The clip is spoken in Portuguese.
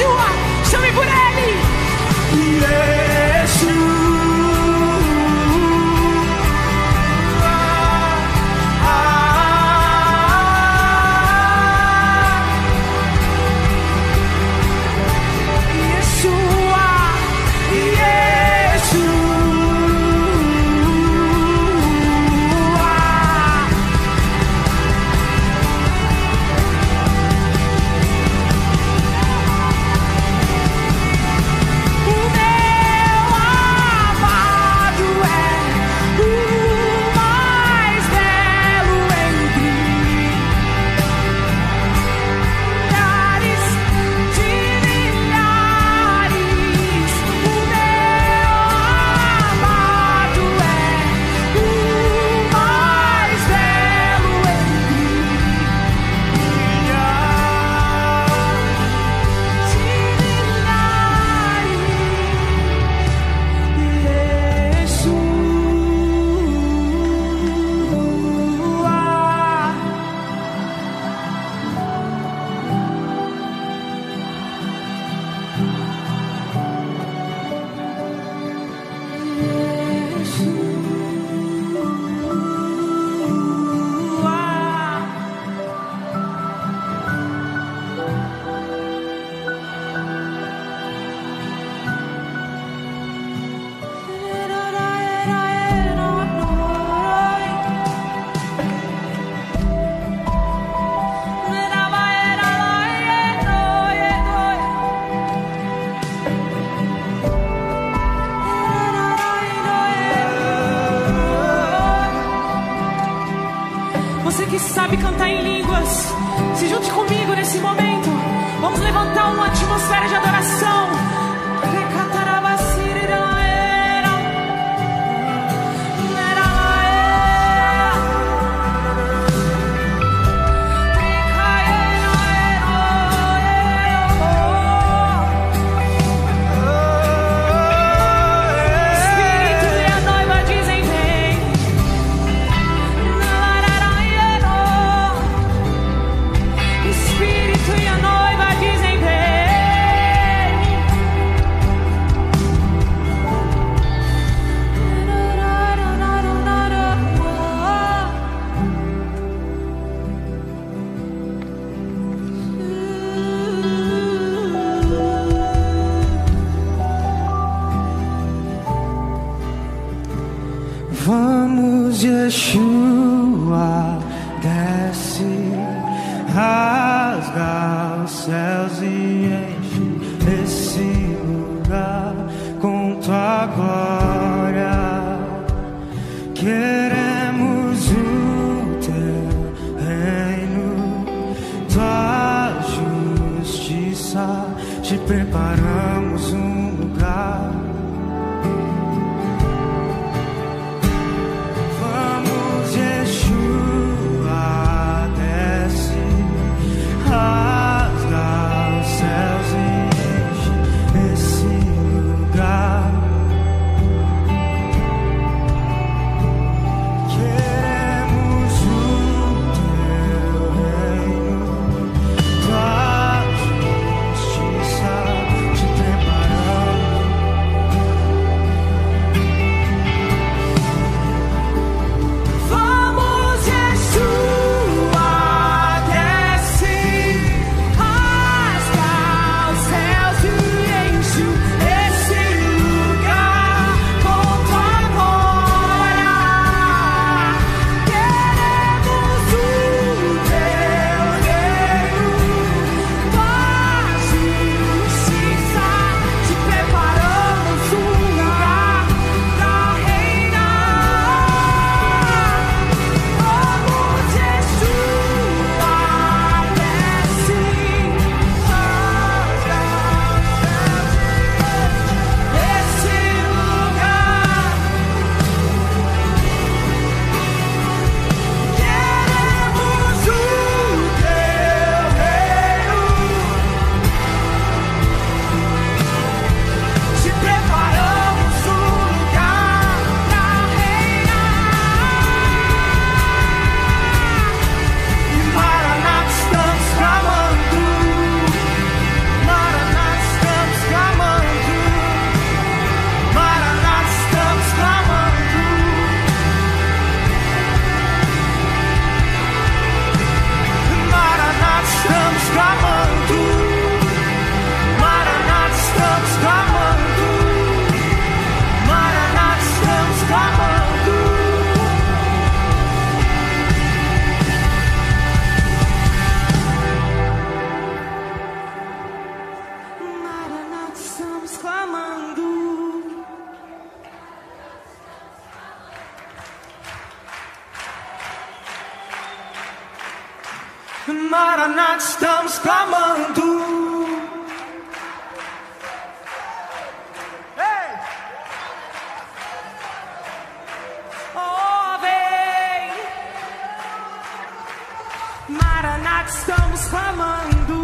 Yeshua, chame por ele. Você que sabe cantar em línguas, se junte comigo nesse momento. Vamos levantar uma atmosfera de adoração. Vamos, Yeshua, desce, rasga os céus e enche esse lugar com tua glória. Queremos o teu reino, tua justiça, te preparamos um lugar. Te preparando. Maranata, estamos clamando. Hey! Oh, vem! Maranata, estamos clamando.